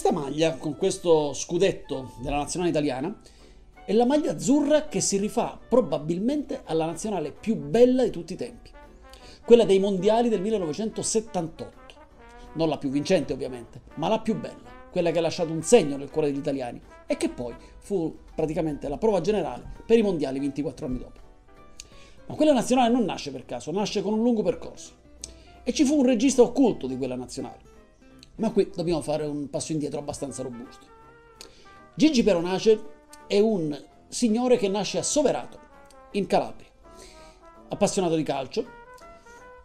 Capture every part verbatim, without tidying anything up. Questa maglia, con questo scudetto della nazionale italiana, è la maglia azzurra che si rifà probabilmente alla nazionale più bella di tutti i tempi, quella dei mondiali del millenovecentosettantotto. Non la più vincente ovviamente, ma la più bella, quella che ha lasciato un segno nel cuore degli italiani e che poi fu praticamente la prova generale per i mondiali ventiquattro anni dopo. Ma quella nazionale non nasce per caso, nasce con un lungo percorso. E ci fu un regista occulto di quella nazionale. Ma qui dobbiamo fare un passo indietro abbastanza robusto. Gigi Peronace è un signore che nasce a Soverato, in Calabria, appassionato di calcio,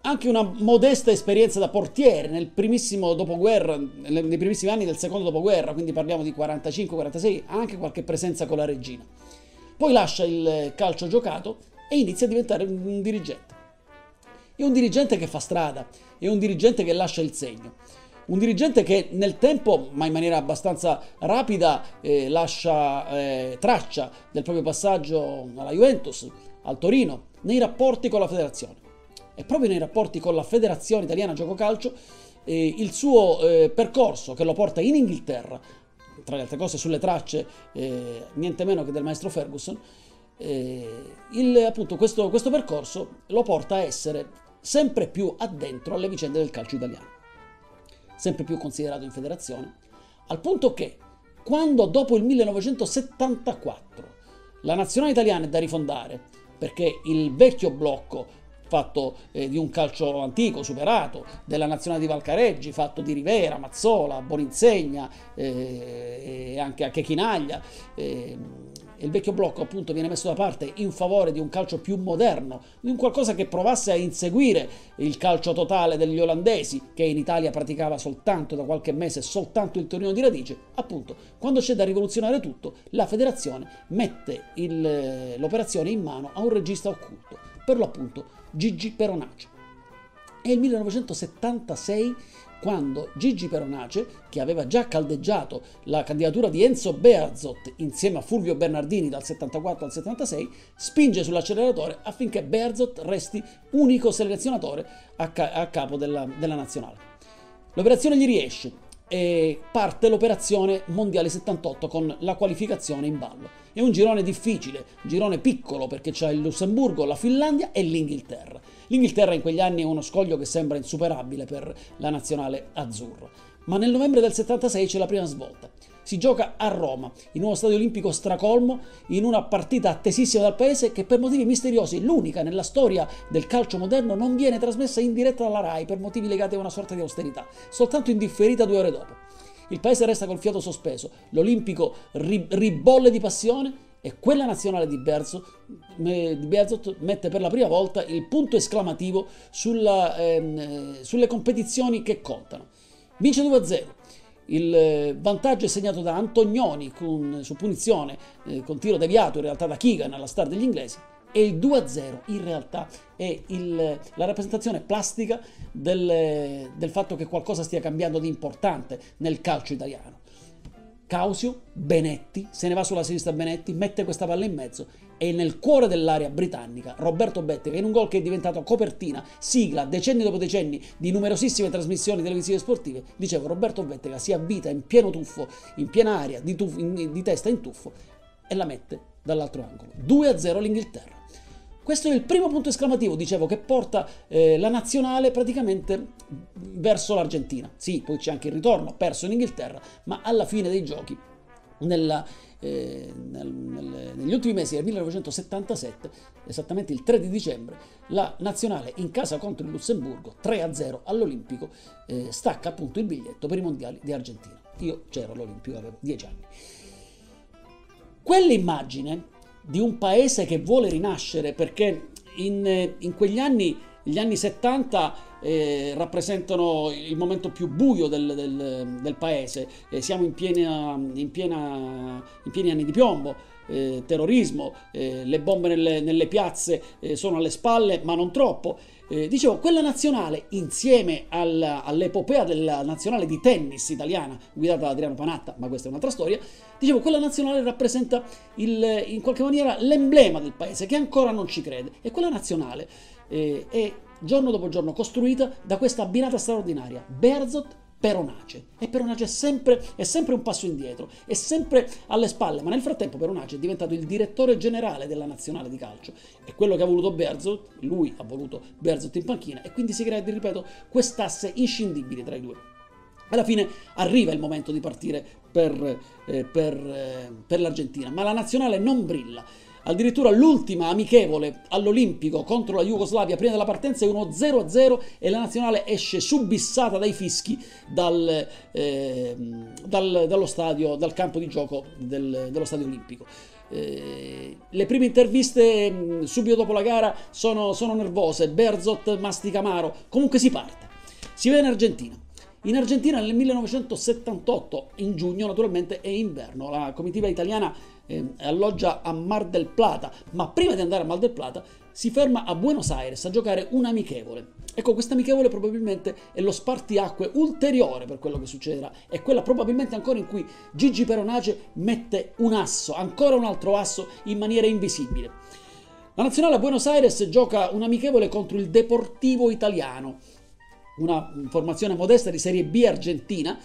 anche una modesta esperienza da portiere nel primissimo dopoguerra, nei primissimi anni del secondo dopoguerra, quindi parliamo di quarantacinque quarantasei, anche qualche presenza con la Reggina. Poi lascia il calcio giocato e inizia a diventare un dirigente. È un dirigente che fa strada, è un dirigente che lascia il segno. Un dirigente che nel tempo, ma in maniera abbastanza rapida, eh, lascia eh, traccia del proprio passaggio alla Juventus, al Torino, nei rapporti con la federazione. E proprio nei rapporti con la Federazione Italiana Gioco Calcio, eh, il suo eh, percorso che lo porta in Inghilterra, tra le altre cose sulle tracce eh, niente meno che del maestro Ferguson, eh, il, appunto questo, questo percorso lo porta a essere sempre più addentro alle vicende del calcio italiano, sempre più considerato in federazione, al punto che quando dopo il millenovecentosettantaquattro la nazionale italiana è da rifondare, perché il vecchio blocco fatto eh, di un calcio antico, superato, della nazionale di Valcareggi, fatto di Rivera, Mazzola, Boninsegna eh, e anche, anche Chinaglia, eh, il vecchio blocco appunto viene messo da parte in favore di un calcio più moderno, di un qualcosa che provasse a inseguire il calcio totale degli olandesi, che in Italia praticava soltanto da qualche mese soltanto il Torino di radice. Appunto, quando c'è da rivoluzionare tutto, la federazione mette l'operazione in mano a un regista occulto, per l'appunto Gigi Peronace. È il millenovecentosettantasei quando Gigi Peronace, che aveva già caldeggiato la candidatura di Enzo Bearzot insieme a Fulvio Bernardini dal settantaquattro al settantasei, spinge sull'acceleratore affinché Bearzot resti unico selezionatore a, ca a capo della, della nazionale. L'operazione gli riesce e parte l'operazione Mondiale settantotto con la qualificazione in ballo. È un girone difficile, un girone piccolo, perché c'è il Lussemburgo, la Finlandia e l'Inghilterra. L'Inghilterra in quegli anni è uno scoglio che sembra insuperabile per la nazionale azzurra. Ma nel novembre del settantasei c'è la prima svolta. Si gioca a Roma, in uno stadio olimpico stracolmo, in una partita attesissima dal paese che per motivi misteriosi, l'unica nella storia del calcio moderno, non viene trasmessa in diretta dalla RAI per motivi legati a una sorta di austerità, soltanto indifferita due ore dopo. Il paese resta col fiato sospeso, l'Olimpico ri ribolle di passione e quella nazionale di Bearzot, di Bearzot mette per la prima volta il punto esclamativo sulla, ehm, sulle competizioni che contano. Vince due a zero. Il vantaggio è segnato da Antonioni con, su punizione, eh, con tiro deviato in realtà da Keegan, alla star degli inglesi, e il due a zero in realtà è il, la rappresentazione plastica del, del fatto che qualcosa stia cambiando di importante nel calcio italiano. Causio, Benetti, se ne va sulla sinistra Benetti, mette questa palla in mezzo e nel cuore dell'area britannica Roberto Bettega, in un gol che è diventato copertina, sigla, decenni dopo decenni di numerosissime trasmissioni televisive sportive, dicevo, Roberto Bettega si avvita in pieno tuffo, in piena aria, di, tuffo, in, di testa in tuffo e la mette dall'altro angolo. due a zero l'Inghilterra. Questo è il primo punto esclamativo, dicevo, che porta eh, la nazionale praticamente verso l'Argentina. Sì, poi c'è anche il ritorno, perso in Inghilterra, ma alla fine dei giochi, nella, eh, nel, nel, negli ultimi mesi del millenovecentosettantasette, esattamente il tre di dicembre, la nazionale in casa contro il Lussemburgo, tre a zero all'Olimpico, eh, stacca appunto il biglietto per i mondiali di Argentina. Io c'ero all'Olimpico, avevo dieci anni. Quell'immagine di un paese che vuole rinascere, perché in, in quegli anni, gli anni settanta, eh, rappresentano il momento più buio del, del, del paese, eh, siamo in, piena, in, piena, in pieni anni di piombo, eh, terrorismo, eh, le bombe nelle, nelle piazze eh, sono alle spalle, ma non troppo. Eh, dicevo, quella nazionale, insieme all'epopea della nazionale di tennis italiana guidata da Adriano Panatta, ma questa è un'altra storia, dicevo, quella nazionale rappresenta il, in qualche maniera l'emblema del paese che ancora non ci crede, e quella nazionale eh, è giorno dopo giorno costruita da questa abbinata straordinaria, Bearzot Peronace, e Peronace è sempre, è sempre un passo indietro, è sempre alle spalle, ma nel frattempo Peronace è diventato il direttore generale della nazionale di calcio, è quello che ha voluto Bearzot, lui ha voluto Bearzot in panchina, e quindi si crea, ripeto, quest'asse inscindibile tra i due. Alla fine arriva il momento di partire per, eh, per, eh, per l'Argentina, ma la nazionale non brilla. Addirittura l'ultima amichevole all'Olimpico contro la Jugoslavia prima della partenza è uno zero a zero e la nazionale esce subissata dai fischi dal, eh, dal, dallo stadio, dal campo di gioco del, dello stadio olimpico. Eh, le prime interviste mh, subito dopo la gara sono, sono nervose, Bearzot, Masticamaro, comunque si parte, si va in Argentina. In Argentina nel millenovecentosettantotto, in giugno naturalmente, è inverno, la comitiva italiana eh, alloggia a Mar del Plata, ma prima di andare a Mar del Plata si ferma a Buenos Aires a giocare un amichevole. Ecco, questa amichevole probabilmente è lo spartiacque ulteriore per quello che succederà, è quella probabilmente ancora in cui Gigi Peronace mette un asso, ancora un altro asso in maniera invisibile. La nazionale a Buenos Aires gioca un amichevole contro il Deportivo Italiano, una formazione modesta di Serie B argentina,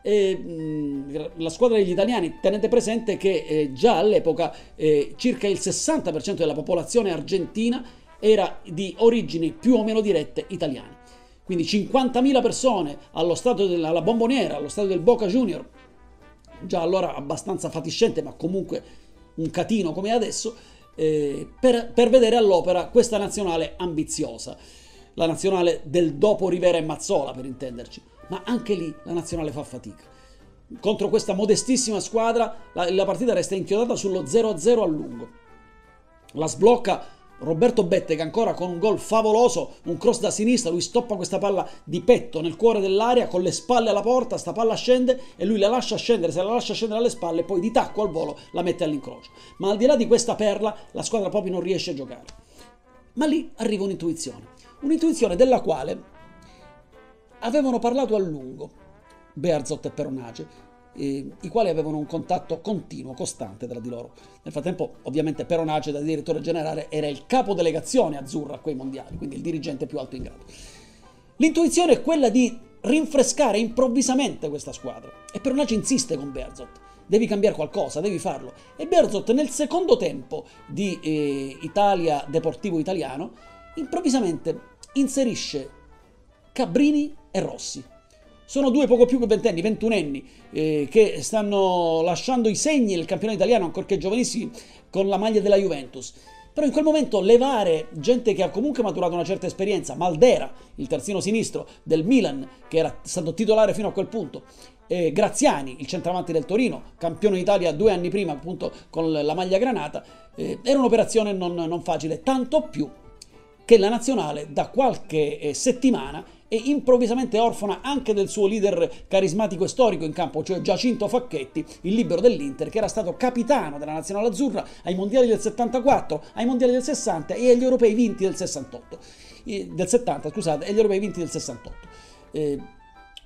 e, mh, la squadra degli italiani, tenete presente che eh, già all'epoca eh, circa il sessanta per cento della popolazione argentina era di origini più o meno dirette italiane, quindi cinquantamila persone allo stadio della alla Bomboniera, allo stadio del Boca Junior, già allora abbastanza fatiscente ma comunque un catino come adesso, eh, per, per vedere all'opera questa nazionale ambiziosa. La nazionale del dopo Rivera e Mazzola, per intenderci, ma anche lì la nazionale fa fatica. Contro questa modestissima squadra la, la partita resta inchiodata sullo zero a zero a lungo. La sblocca Roberto Bettega ancora con un gol favoloso, un cross da sinistra, lui stoppa questa palla di petto nel cuore dell'area, con le spalle alla porta, sta palla scende e lui la lascia scendere, se la lascia scendere alle spalle poi di tacco al volo la mette all'incrocio. Ma al di là di questa perla la squadra proprio non riesce a giocare. Ma lì arriva un'intuizione. Un'intuizione della quale avevano parlato a lungo Bearzot e Peronace, eh, i quali avevano un contatto continuo, costante tra di loro. Nel frattempo, ovviamente, Peronace, da direttore generale, era il capodelegazione azzurra a quei mondiali, quindi il dirigente più alto in grado. L'intuizione è quella di rinfrescare improvvisamente questa squadra, e Peronace insiste con Bearzot. Devi cambiare qualcosa, devi farlo. E Bearzot, nel secondo tempo di eh, Italia Deportivo Italiano, improvvisamente inserisce Cabrini e Rossi. Sono due poco più che ventenni, ventunenni, eh, che stanno lasciando i segni del campionato italiano, ancorché giovanissimi, con la maglia della Juventus. Però in quel momento levare gente che ha comunque maturato una certa esperienza, Maldera, il terzino sinistro del Milan, che era stato titolare fino a quel punto, eh, Graziani, il centravanti del Torino, campione d'Italia due anni prima appunto con la maglia granata, eh, era un'operazione non, non facile, tanto più che la nazionale da qualche settimana è improvvisamente orfana anche del suo leader carismatico e storico in campo, cioè Giacinto Facchetti, il libero dell'Inter, che era stato capitano della nazionale azzurra ai mondiali del settantaquattro, ai mondiali del sessanta e agli europei vinti del sessantotto, del settanta, scusate, e agli europei vinti del sessantotto. Eh,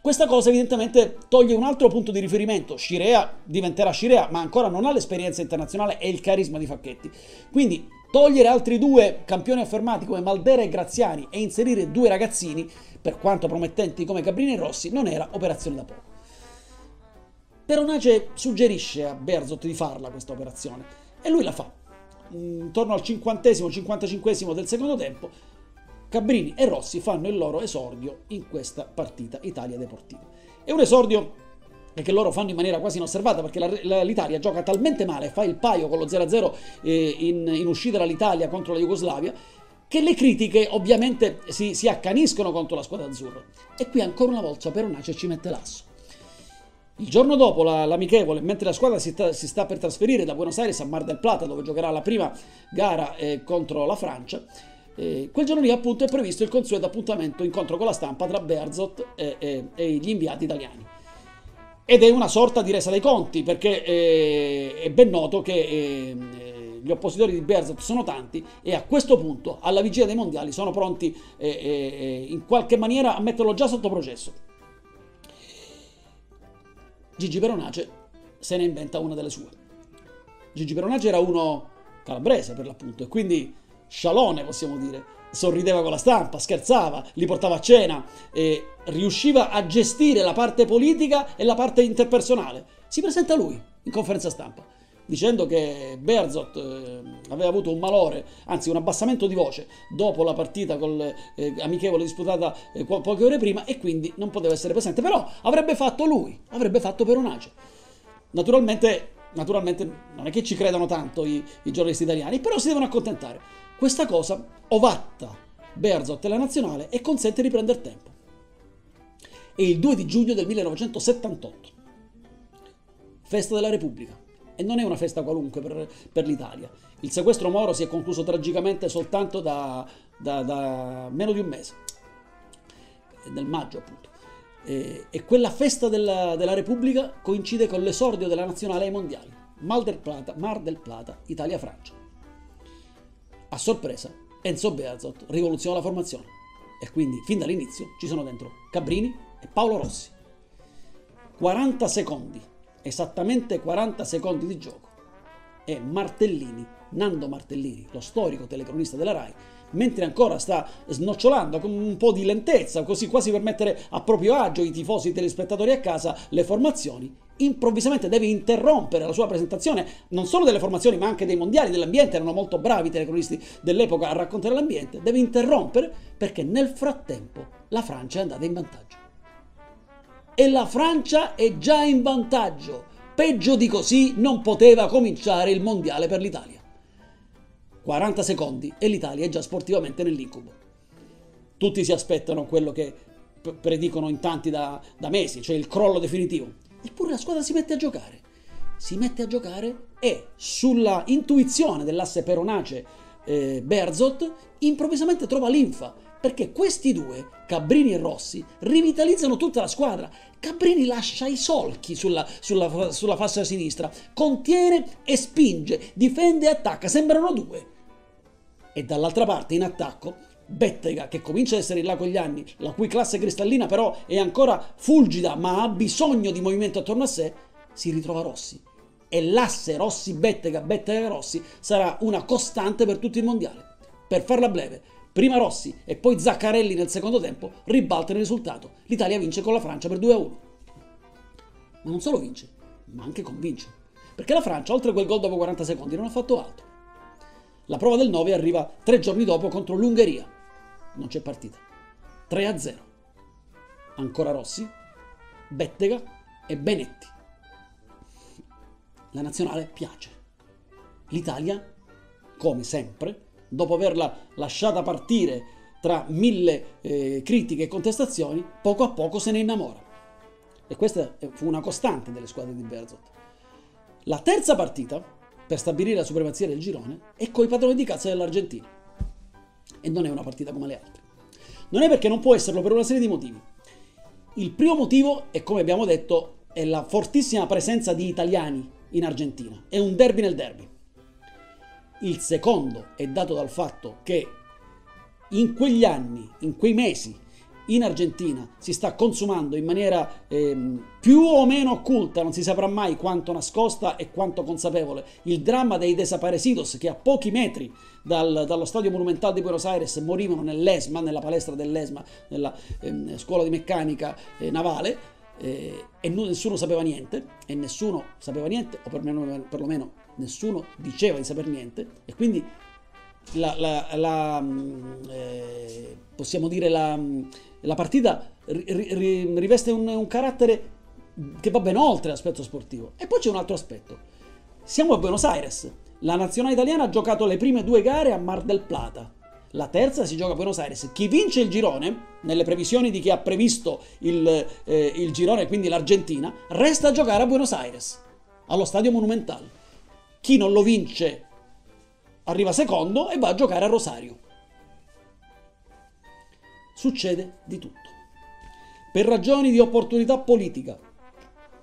Questa cosa evidentemente toglie un altro punto di riferimento. Scirea diventerà Scirea, ma ancora non ha l'esperienza internazionale e il carisma di Facchetti. Quindi togliere altri due campioni affermati come Maldera e Graziani e inserire due ragazzini, per quanto promettenti come Cabrini e Rossi, non era operazione da poco. Peronace suggerisce a Bearzot di farla questa operazione e lui la fa. Intorno al cinquantesimo cinquantacinquesimo del secondo tempo Cabrini e Rossi fanno il loro esordio in questa partita Italia Deportiva. È un esordio che loro fanno in maniera quasi inosservata, perché l'Italia gioca talmente male, fa il paio con lo zero a zero eh, in, in uscita dall'Italia contro la Jugoslavia, che le critiche ovviamente si, si accaniscono contro la squadra azzurra. E qui ancora una volta Peronace ci mette l'asso. Il giorno dopo l'amichevole, la, mentre la squadra si, si sta per trasferire da Buenos Aires a Mar del Plata, dove giocherà la prima gara eh, contro la Francia, Eh, quel giorno lì appunto è previsto il consueto appuntamento incontro con la stampa tra Bearzot e, e, e gli inviati italiani, ed è una sorta di resa dei conti, perché eh, è ben noto che eh, gli oppositori di Bearzot sono tanti e a questo punto, alla vigilia dei mondiali, sono pronti eh, eh, in qualche maniera a metterlo già sotto processo. Gigi Peronace se ne inventa una delle sue. Gigi Peronace era uno calabrese per l'appunto, e quindi scialone, possiamo dire, sorrideva con la stampa, scherzava, li portava a cena e riusciva a gestire la parte politica e la parte interpersonale. Si presenta lui in conferenza stampa dicendo che Bearzot eh, aveva avuto un malore, anzi un abbassamento di voce dopo la partita col, eh, amichevole disputata eh, po poche ore prima, e quindi non poteva essere presente, però avrebbe fatto lui, avrebbe fatto Peronace. Naturalmente, naturalmente non è che ci credano tanto i, i giornalisti italiani, però si devono accontentare. Questa cosa ovatta Bearzot e la nazionale e consente di prendere tempo. È il due di giugno del millenovecentosettantotto, festa della Repubblica. E non è una festa qualunque per, per l'Italia. Il sequestro Moro si è concluso tragicamente soltanto da, da, da meno di un mese, nel maggio appunto. E, e quella festa della, della Repubblica coincide con l'esordio della nazionale ai mondiali, Mar del Plata, Mar del Plata Italia-Francia. A sorpresa Enzo Bearzot rivoluziona la formazione e quindi fin dall'inizio ci sono dentro Cabrini e Paolo Rossi. quaranta secondi. Esattamente quaranta secondi di gioco e Martellini, Nando Martellini, lo storico telecronista della Rai, mentre ancora sta snocciolando con un po' di lentezza, così quasi per mettere a proprio agio i tifosi e i telespettatori a casa le formazioni, improvvisamente deve interrompere la sua presentazione non solo delle formazioni ma anche dei mondiali, dell'ambiente. Erano molto bravi i telecronisti dell'epoca a raccontare l'ambiente. Deve interrompere perché nel frattempo la Francia è andata in vantaggio. E la Francia è già in vantaggio. Peggio di così non poteva cominciare il mondiale per l'Italia. quaranta secondi e l'Italia è già sportivamente nell'incubo. Tutti si aspettano quello che predicono in tanti da, da mesi, cioè il crollo definitivo. Eppure la squadra si mette a giocare. Si mette a giocare e sulla intuizione dell'asse Peronace-Bearzot eh, improvvisamente trova linfa. Perché questi due, Cabrini e Rossi, rivitalizzano tutta la squadra. Cabrini lascia i solchi sulla, sulla, sulla fascia sinistra, contiene e spinge, difende e attacca, sembrano due. E dall'altra parte in attacco Bettega, che comincia ad essere in là con gli anni, la cui classe cristallina però è ancora fulgida ma ha bisogno di movimento attorno a sé, si ritrova Rossi. E l'asse Rossi-Bettega, Bettega-Rossi sarà una costante per tutto il mondiale. Per farla breve, prima Rossi e poi Zaccarelli nel secondo tempo ribaltano il risultato. L'Italia vince con la Francia per due a uno. Ma non solo vince, ma anche convince. Perché la Francia, oltre quel gol dopo quaranta secondi, non ha fatto altro. La prova del nove arriva tre giorni dopo contro l'Ungheria. Non c'è partita. tre a zero. Ancora Rossi, Bettega e Benetti. La nazionale piace. L'Italia, come sempre, dopo averla lasciata partire tra mille eh, critiche e contestazioni, poco a poco se ne innamora. E questa fu una costante delle squadre di Bearzot. La terza partita, per stabilire la supremazia del girone, è coi padroni di casa dell'Argentina. E non è una partita come le altre. Non è perché non può esserlo per una serie di motivi. Il primo motivo è, come abbiamo detto, è la fortissima presenza di italiani in Argentina. È un derby nel derby. Il secondo è dato dal fatto che in quegli anni, in quei mesi, in Argentina si sta consumando in maniera ehm, più o meno occulta, non si saprà mai quanto nascosta e quanto consapevole, il dramma dei desaparecidos che a pochi metri dal, dallo stadio monumentale di Buenos Aires morivano nell'ESMA, nella palestra dell'ESMA, nella ehm, scuola di meccanica eh, navale, eh, e nessuno sapeva niente, e nessuno sapeva niente, o perlomeno, perlomeno nessuno diceva di saper niente, e quindi la, la, la, eh, possiamo dire la, la partita ri, ri, riveste un, un carattere che va ben oltre l'aspetto sportivo. E poi c'è un altro aspetto. Siamo a Buenos Aires. La nazionale italiana ha giocato le prime due gare a Mar del Plata. La terza si gioca a Buenos Aires. Chi vince il girone, nelle previsioni di chi ha previsto il, eh, il girone, quindi l'Argentina, resta a giocare a Buenos Aires, allo stadio Monumental. Chi non lo vince arriva secondo e va a giocare a Rosario. Succede di tutto. Per ragioni di opportunità politica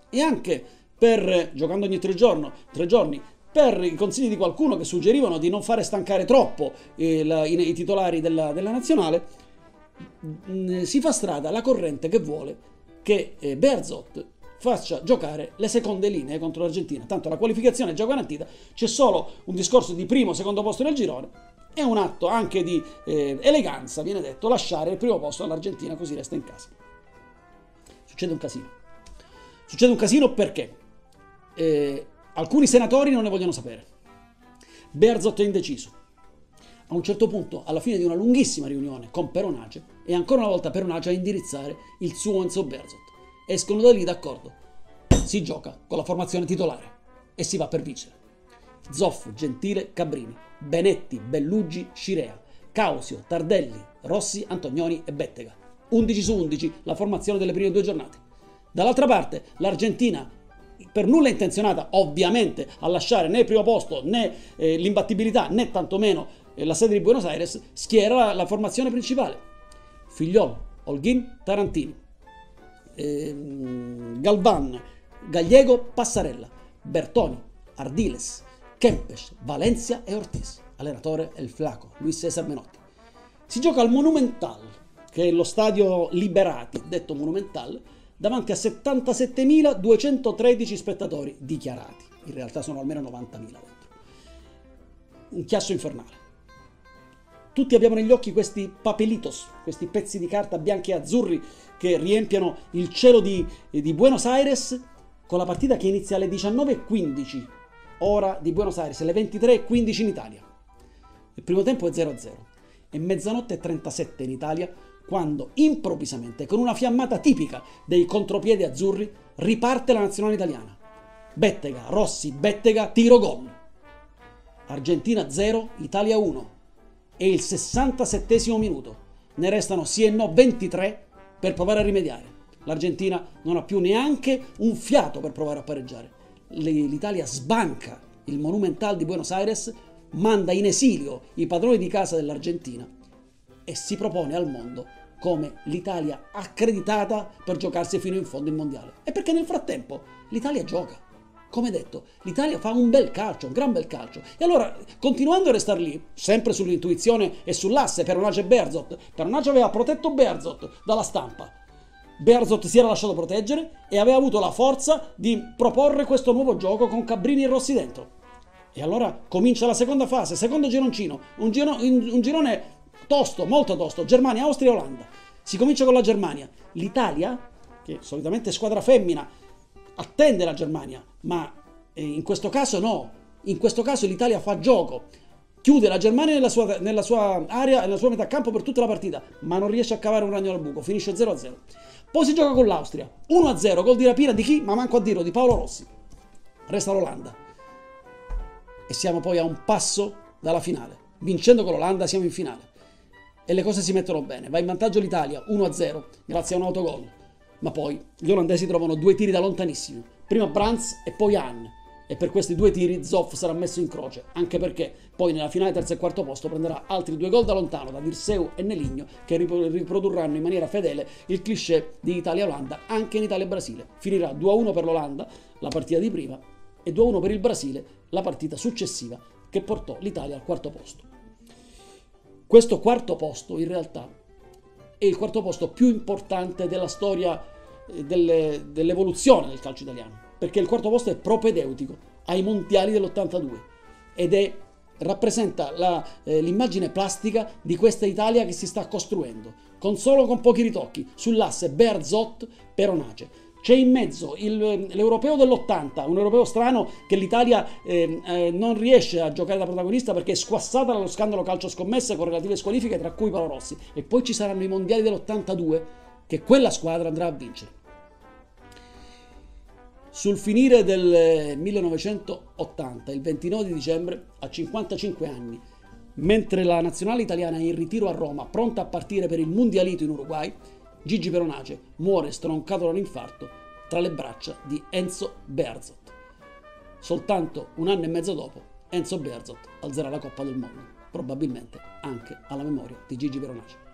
e anche per, giocando ogni tre giorni, tre giorni, per i consigli di qualcuno che suggerivano di non fare stancare troppo eh, la, i, i titolari della, della nazionale, mh, si fa strada la corrente che vuole che eh, Bearzot faccia giocare le seconde linee contro l'Argentina. Tanto la qualificazione è già garantita, c'è solo un discorso di primo o secondo posto nel girone è un atto anche di eh, eleganza, viene detto, lasciare il primo posto all'Argentina così resta in casa. Succede un casino. Succede un casino perché eh, alcuni senatori non ne vogliono sapere. Bearzot è indeciso. A un certo punto, alla fine di una lunghissima riunione con Peronace, è ancora una volta Peronace a indirizzare il suo Enzo Bearzot. Escono da lì d'accordo. Si gioca con la formazione titolare e si va per vincere. Zoff, Gentile, Cabrini, Benetti, Bellugi, Scirea, Causio, Tardelli, Rossi, Antonioni e Bettega. undici su undici la formazione delle prime due giornate. Dall'altra parte l'Argentina, per nulla intenzionata ovviamente a lasciare né il primo posto né eh, l'imbattibilità né tantomeno eh, la sede di Buenos Aires, schiera la, la formazione principale. Figliolo, Holguín, Tarantini, eh, Galvan, Gallego, Passarella, Bertoni, Ardiles, Kempes, Valencia e Ortiz. Allenatore è il flaco Luis Cesar Menotti. Si gioca al Monumental, che è lo stadio Liberati, detto Monumental, davanti a settantasettemiladuecentotredici spettatori dichiarati. In realtà sono almeno novantamila dentro. Un chiasso infernale. Tutti abbiamo negli occhi questi papelitos, questi pezzi di carta bianchi e azzurri che riempiono il cielo di, di Buenos Aires, con la partita che inizia alle diciannove e quindici, ora di Buenos Aires, alle ventitré e quindici in Italia. Il primo tempo è zero a zero e mezzanotte e trentasette in Italia, quando improvvisamente, con una fiammata tipica dei contropiedi azzurri, riparte la nazionale italiana. Bettega, Rossi, Bettega, tiro, gol. Argentina zero, Italia uno. È il sessantasettesimo minuto. Ne restano sì e no ventitré per provare a rimediare. L'Argentina non ha più neanche un fiato per provare a pareggiare. L'Italia sbanca il Monumental di Buenos Aires, manda in esilio i padroni di casa dell'Argentina e si propone al mondo come l'Italia accreditata per giocarsi fino in fondo il mondiale. E perché nel frattempo l'Italia gioca. Come detto, l'Italia fa un bel calcio, un gran bel calcio. E allora, continuando a restare lì, sempre sull'intuizione e sull'asse Peronace e Bearzot, Peronace aveva protetto Bearzot dalla stampa. Bearzot si era lasciato proteggere e aveva avuto la forza di proporre questo nuovo gioco con Cabrini e Rossi dentro. E allora comincia la seconda fase, secondo gironcino, un, giro, un girone... tosto, molto tosto, Germania, Austria e Olanda. Si comincia con la Germania. L'Italia, che solitamente è squadra femmina, attende la Germania, ma in questo caso no. In questo caso l'Italia fa gioco. Chiude la Germania nella sua, nella sua area, nella sua metà campo per tutta la partita, ma non riesce a cavare un ragno dal buco. Finisce zero a zero. Poi si gioca con l'Austria. uno a zero, gol di rapina di chi? Ma manco a dirlo, di Paolo Rossi. Resta l'Olanda. E siamo poi a un passo dalla finale. Vincendo con l'Olanda siamo in finale. E le cose si mettono bene, va in vantaggio l'Italia uno a zero grazie a un autogol, ma poi gli olandesi trovano due tiri da lontanissimo, prima Brands e poi Hahn, e per questi due tiri Zoff sarà messo in croce, anche perché poi nella finale terzo e quarto posto prenderà altri due gol da lontano da Dirseu e Neligno, che riprodurranno in maniera fedele il cliché di Italia-Olanda anche in Italia-Brasile. Finirà due a uno per l'Olanda la partita di prima e due a uno per il Brasile la partita successiva che portò l'Italia al quarto posto. Questo quarto posto in realtà è il quarto posto più importante della storia delle, dell'evoluzione del calcio italiano, perché il quarto posto è propedeutico ai mondiali dell'ottantadue ed è, rappresenta l'immagine eh, plastica di questa Italia che si sta costruendo, con solo con pochi ritocchi, sull'asse Bearzot-Peronace. C'è in mezzo l'europeo dell'ottanta, un europeo strano che l'Italia eh, eh, non riesce a giocare da protagonista perché è squassata dallo scandalo calcio scommesse con relative squalifiche, tra cui Paolo Rossi. E poi ci saranno i mondiali dell'ottantadue che quella squadra andrà a vincere. Sul finire del millenovecentottanta, il ventinove di dicembre, a cinquantacinque anni, mentre la nazionale italiana è in ritiro a Roma, pronta a partire per il mondialito in Uruguay, Gigi Peronace muore stroncato da un infarto tra le braccia di Enzo Bearzot. Soltanto un anno e mezzo dopo, Enzo Bearzot alzerà la Coppa del Mondo, probabilmente anche alla memoria di Gigi Peronace.